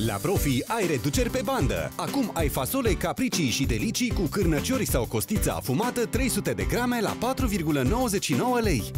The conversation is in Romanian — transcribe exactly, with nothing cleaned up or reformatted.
La Profi ai reduceri pe bandă. Acum ai fasole capricii și delicii cu cârnăciori sau costița afumată trei sute de grame la patru virgulă nouăzeci și nouă lei.